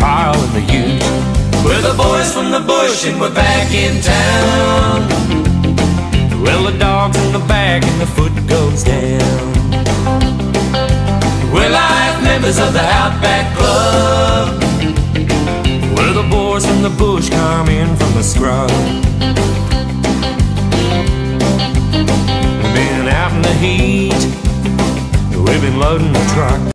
pile in the ute. We're the boys from the bush and we're back in town. Well, the dog's in the bag and the foot goes down. We're live members of the Outback Club. We're the boys from the bush come in from the scrub. We've been out in the heat, we've been loading the truck.